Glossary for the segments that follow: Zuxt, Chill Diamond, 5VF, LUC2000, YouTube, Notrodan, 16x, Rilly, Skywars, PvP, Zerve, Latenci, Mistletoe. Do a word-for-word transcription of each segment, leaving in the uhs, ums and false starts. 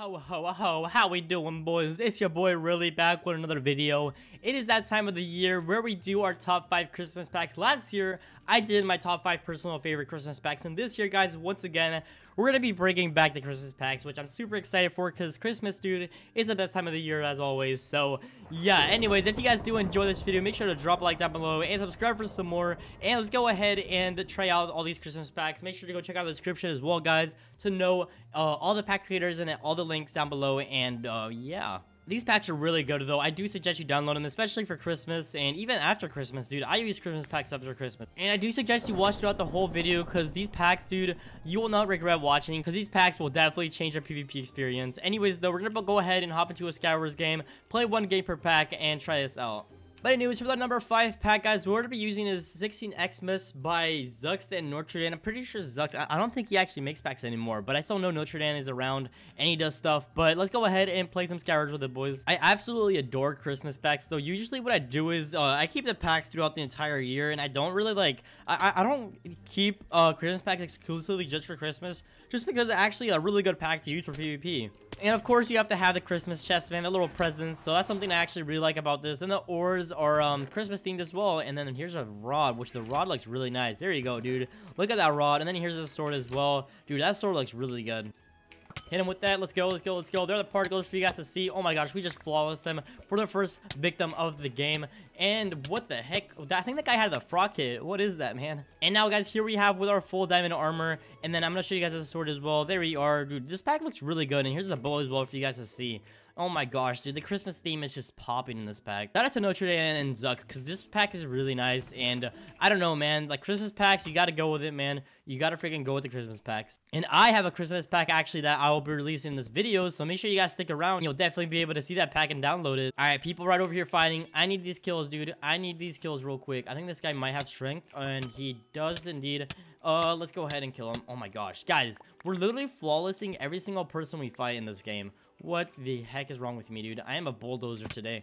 Ho ho ho, how we doing, boys? It's your boy Rilly back with another video. It is that time of the year where we do our top five Christmas packs. Last year I did my top five personal favorite Christmas packs, and this year, guys, once again we're gonna be bringing back the Christmas packs, which I'm super excited for because Christmas, dude, is the best time of the year as always. So yeah, anyways, if you guys do enjoy this video, make sure to drop a like down below and subscribe for some more, and let's go ahead and try out all these Christmas packs. Make sure to go check out the description as well, guys, to know uh, all the pack creators and all the links down below. And uh yeah, these packs are really good though. I do suggest you download them, especially for Christmas and even after Christmas, dude. I use Christmas packs after Christmas, and I do suggest you watch throughout the whole video because these packs, dude, you will not regret watching because these packs will definitely change your PvP experience. Anyways though, we're gonna go ahead and hop into a Skywars game, play one game per pack, and try this out. But anyways, for the number five pack, guys, what we're going to be using is sixteen Xmas by Zuxt and Notrodan. I'm pretty sure Zuxt, I, I don't think he actually makes packs anymore, but I still know Notrodan is around and he does stuff. But let's go ahead and play some Skywars with the boys. I absolutely adore Christmas packs, though. Usually what I do is uh, I keep the packs throughout the entire year, and I don't really, like, I, I don't keep uh, Christmas packs exclusively just for Christmas, just because it's actually a really good pack to use for PvP. And of course, you have to have the Christmas chest, man, the little presents. So that's something I actually really like about this. And the ores are um, Christmas themed as well. And then here's a rod, which the rod looks really nice. There you go, dude. Look at that rod. And then here's a sword as well. Dude, that sword looks really good. Hit him with that. Let's go, let's go, let's go. There are the particles for you guys to see. Oh my gosh, we just flawless them for the first victim of the game. And what the heck? I think that guy had the frog kit. What is that, man? And now, guys, here we have with our full diamond armor. And then I'm going to show you guys the sword as well. There we are, dude. This pack looks really good. And here's the bow as well for you guys to see. Oh my gosh, dude. The Christmas theme is just popping in this pack. Shout out to Notre Dame and Zuxt because this pack is really nice. And uh, I don't know, man. Like, Christmas packs, you got to go with it, man. You got to freaking go with the Christmas packs. And I have a Christmas pack, actually, that I will be releasing in this video. So make sure you guys stick around. You'll definitely be able to see that pack and download it. All right, people right over here fighting. I need these kills, dude. I need these kills real quick. I think this guy might have strength, and he does indeed. Uh, let's go ahead and kill him. Oh my gosh, guys, we're literally flawlessing every single person we fight in this game. What the heck is wrong with me, dude? I am a bulldozer today.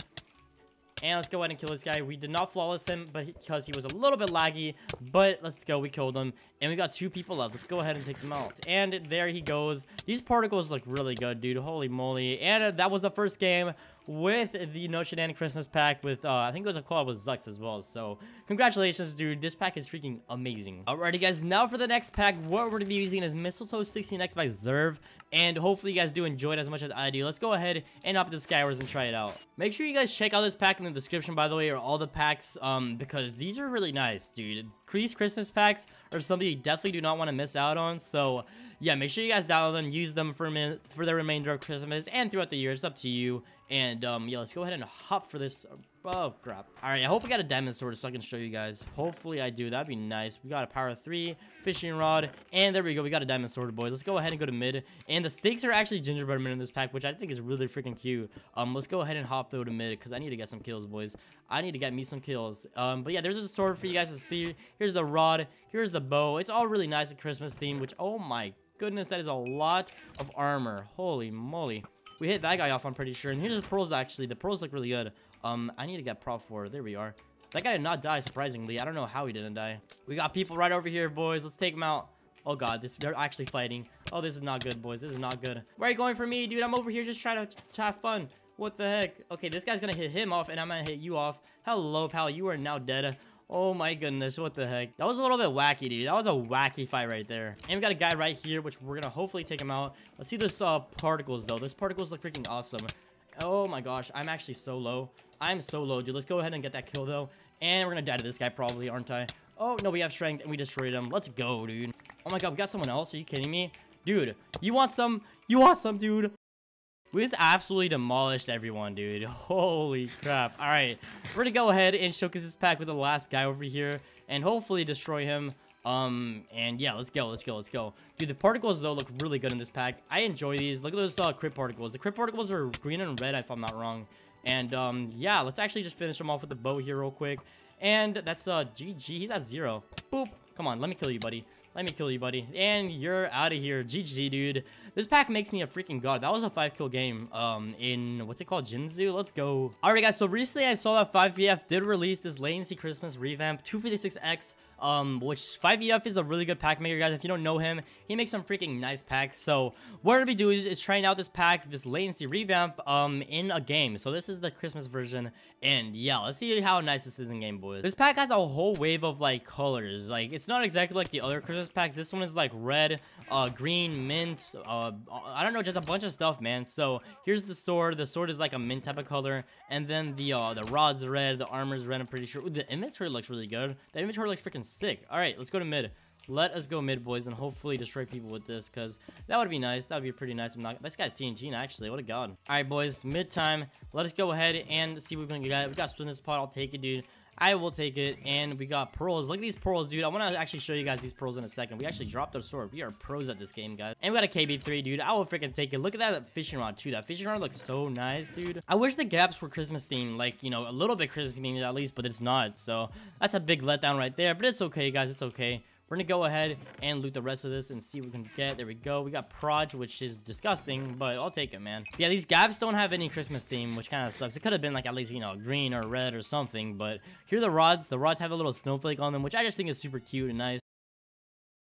And let's go ahead and kill this guy. We did not flawless him, but because he, he was a little bit laggy. But let's go, we killed him, and we got two people left. Let's go ahead and take them out. And there he goes. These particles look really good, dude. Holy moly! And that was the first game with the Notrodan Christmas pack with uh I think it was a collab with Zuxt as well. So congratulations, dude. This pack is freaking amazing. Alrighty, guys, now for the next pack, what we're gonna be using is Mistletoe sixteen X by Zerve, and hopefully you guys do enjoy it as much as I do. Let's go ahead and hop to Skywars and try it out. Make sure you guys check out this pack in the description, by the way, or all the packs, um because these are really nice, dude. These Christmas packs are something you definitely do not want to miss out on. So yeah, make sure you guys download them, use them for a minute, for the remainder of Christmas and throughout the year. It's up to you. And um yeah, let's go ahead and hop for this. Oh crap. All right, I hope I got a diamond sword so I can show you guys. Hopefully I do. That'd be nice. We got a power three fishing rod, and there we go, we got a diamond sword, boy. Let's go ahead and go to mid, and the stakes are actually gingerbread men in this pack, which I think is really freaking cute. Um let's go ahead and hop though to mid because I need to get some kills, boys. I need to get me some kills. Um but yeah, there's a sword for you guys to see. Here's the rod, here's the bow. It's all really nice and Christmas themed, which, oh my goodness, that is a lot of armor. Holy moly, we hit that guy off, I'm pretty sure. And here's the pearls, actually. The pearls look really good. Um, I need to get prop four. There we are. That guy did not die, surprisingly. I don't know how he didn't die. We got people right over here, boys. Let's take them out. Oh, God. This, they're actually fighting. Oh, this is not good, boys. This is not good. Where are you going for me, dude? I'm over here just trying to have fun. What the heck? Okay, this guy's going to hit him off, and I'm going to hit you off. Hello, pal. You are now dead. Oh my goodness, what the heck? That was a little bit wacky, dude. That was a wacky fight right there. And we got a guy right here, which we're gonna hopefully take him out. Let's see those uh, particles, though. Those particles look freaking awesome. Oh my gosh, I'm actually so low. I'm so low, dude. Let's go ahead and get that kill, though. And we're gonna die to this guy probably, aren't I? Oh, no, we have strength, and we destroyed him. Let's go, dude. Oh my god, we got someone else? Are you kidding me? Dude, you want some? You want some, dude? We just absolutely demolished everyone, dude. Holy crap. All right, we're gonna go ahead and showcase this pack with the last guy over here and hopefully destroy him. Um, and yeah, let's go, let's go, let's go. Dude, the particles, though, look really good in this pack. I enjoy these. Look at those uh, crit particles. The crit particles are green and red, if I'm not wrong. And um, yeah, let's actually just finish him off with the bow here real quick. And that's uh, G G. He's at zero. Boop. Come on, let me kill you, buddy. Let me kill you, buddy. And you're out of here. G G, dude. This pack makes me a freaking god. That was a five kill game um, in, what's it called? Jinzu? Let's go. All right, guys. So recently, I saw that five V F did release this Latency Christmas revamp, two fifty-six X um, which five V F is a really good pack maker, guys. If you don't know him, he makes some freaking nice packs. So what we're gonna be doing is, is trying out this pack, this latency revamp, um, in a game. So this is the Christmas version, and yeah, let's see how nice this is in game, boys. This pack has a whole wave of like colors. Like, it's not exactly like the other Christmas pack. This one is like red, uh, green, mint, uh, I don't know, just a bunch of stuff, man. So here's the sword. The sword is like a mint type of color, and then the uh, the rod's red, the armor's red. I'm pretty sure. Ooh, the inventory looks really good. The inventory looks freaking sick. All right, let's go to mid. Let us go mid, boys, and hopefully destroy people with this, because that would be nice. That would be pretty nice. I'm not... This guy's T N T, actually. What a god. All right, boys, mid time. Let us go ahead and see what we can get. We got swim in this pot. I'll take it, dude. I will take it. And we got pearls. Look at these pearls, dude. I want to actually show you guys these pearls in a second. We actually dropped our sword. We are pros at this game, guys. And we got a K B three, dude. I will freaking take it. Look at that fishing rod, too. That fishing rod looks so nice, dude. I wish the gaps were Christmas themed. Like, you know, a little bit Christmas themed at least, but it's not. So that's a big letdown right there. But it's okay, guys. It's okay. We're going to go ahead and loot the rest of this and see what we can get. There we go. We got Proj, which is disgusting, but I'll take it, man. Yeah, these gaps don't have any Christmas theme, which kind of sucks. It could have been, like, at least, you know, green or red or something, but here are the rods. The rods have a little snowflake on them, which I just think is super cute and nice.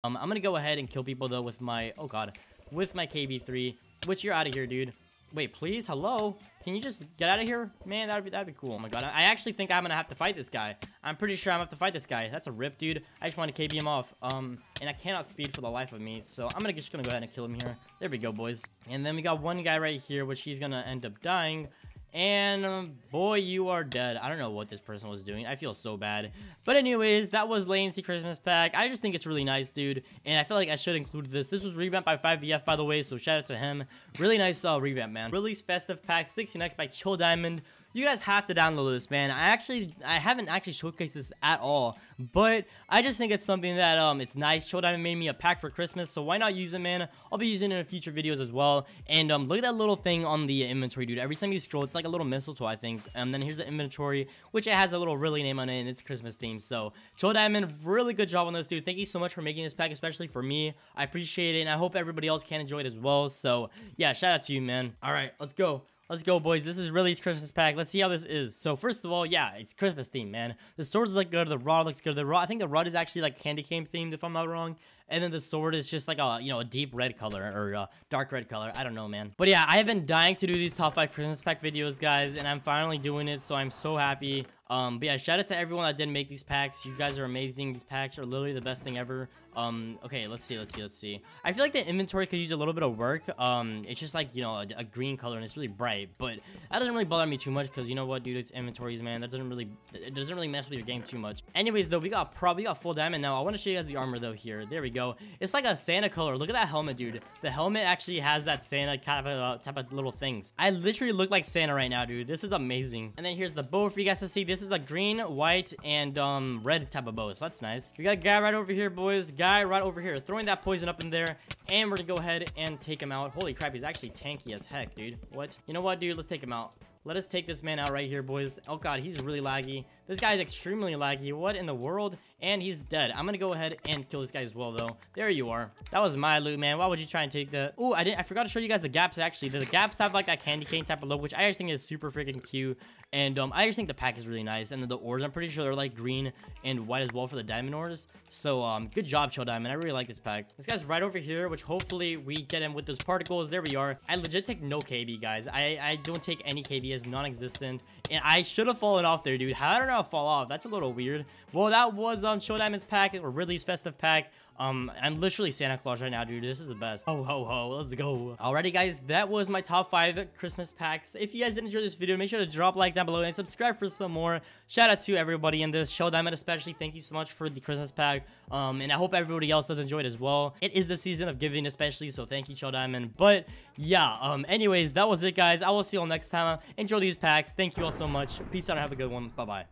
Um, I'm going to go ahead and kill people, though, with my... Oh, God. With my K B three, which you're out of here, dude. Wait, please? Hello? Can you just get out of here? Man, that'd be that'd be cool. Oh my god. I actually think I'm gonna have to fight this guy. I'm pretty sure I'm gonna have to fight this guy. That's a rip, dude. I just want to K B him off. Um, and I cannot speed for the life of me. So I'm gonna just gonna go ahead and kill him here. There we go, boys. And then we got one guy right here, which he's gonna end up dying. And um, boy, you are dead. I don't know what this person was doing. I feel so bad. But anyways, that was Latency Christmas pack. I just think it's really nice, dude. And I feel like I should include this. This was revamped by five V F, by the way. So shout out to him. Really nice uh, revamp, man. Release festive pack sixteen X by Chill Diamond. You guys have to download this, man. I actually, I haven't actually showcased this at all, but I just think it's something that, um, it's nice. Chill Diamond made me a pack for Christmas, so why not use it, man? I'll be using it in future videos as well. And, um, look at that little thing on the inventory, dude. Every time you scroll, it's like a little mistletoe, I think. And then here's the inventory, which it has a little Rilly name on it, and it's Christmas themed. So, Chill Diamond, really good job on this, dude. Thank you so much for making this pack, especially for me. I appreciate it, and I hope everybody else can enjoy it as well. So, yeah, shout out to you, man. All right, let's go. Let's go, boys. This is Rilly's Christmas pack. Let's see how this is. So, first of all, yeah, it's Christmas themed, man. The swords look good. The rod looks good. The rod, I think the rod is actually, like, candy cane themed, if I'm not wrong. And then the sword is just, like, a, you know, a deep red color or a dark red color. I don't know, man. But, yeah, I have been dying to do these top five Christmas pack videos, guys, and I'm finally doing it, so I'm so happy. Um, but yeah, shout out to everyone that did make these packs. You guys are amazing. These packs are literally the best thing ever. Um, okay, let's see, let's see, let's see. I feel like the inventory could use a little bit of work. Um, it's just like, you know, a, a green color and it's really bright, but that doesn't really bother me too much because you know what, dude, it's inventories, man. That doesn't really, it doesn't really mess with your game too much. Anyways, though, we got probably got full diamond now. I want to show you guys the armor though here. There we go. It's like a Santa color. Look at that helmet, dude. The helmet actually has that Santa kind of uh, type of little things. I literally look like Santa right now, dude. This is amazing. And then here's the bow for you guys to see. This This is a green, white, and um, red type of bow, so that's nice. We got a guy right over here, boys. Guy right over here. Throwing that poison up in there, and we're gonna go ahead and take him out. Holy crap, he's actually tanky as heck, dude. What? You know what, dude? Let's take him out. Let us take this man out right here, boys. Oh, God, he's really laggy. This guy is extremely laggy. What in the world? And he's dead. I'm gonna go ahead and kill this guy as well, though. There you are. That was my loot, man. Why would you try and take that? Oh, I didn't. I forgot to show you guys the gaps, actually. The gaps have, like, that candy cane type of look, which I just think is super freaking cute. And um, I just think the pack is really nice. And then the ores, I'm pretty sure they're, like, green and white as well for the diamond ores. So, um, good job, Chill Diamond. I really like this pack. This guy's right over here, which hopefully we get him with those particles. There we are. I legit take no K B, guys. I, I don't take any K B. Is non-existent, and I should have fallen off there, dude. How did I fall off? That's a little weird. Well, that was um Chill Diamond's pack, or Ridley's festive pack. Um, I'm literally Santa Claus right now, dude. This is the best. Ho, ho, ho. Let's go. Alrighty, guys. That was my top five Christmas packs. If you guys did enjoy this video, make sure to drop a like down below and subscribe for some more. Shout out to everybody in this. Chill Diamond especially. Thank you so much for the Christmas pack. Um, and I hope everybody else does enjoy it as well. It is the season of giving especially, so thank you, Chill Diamond. But, yeah. Um, anyways, that was it, guys. I will see you all next time. Enjoy these packs. Thank you all so much. Peace out and have a good one. Bye-bye.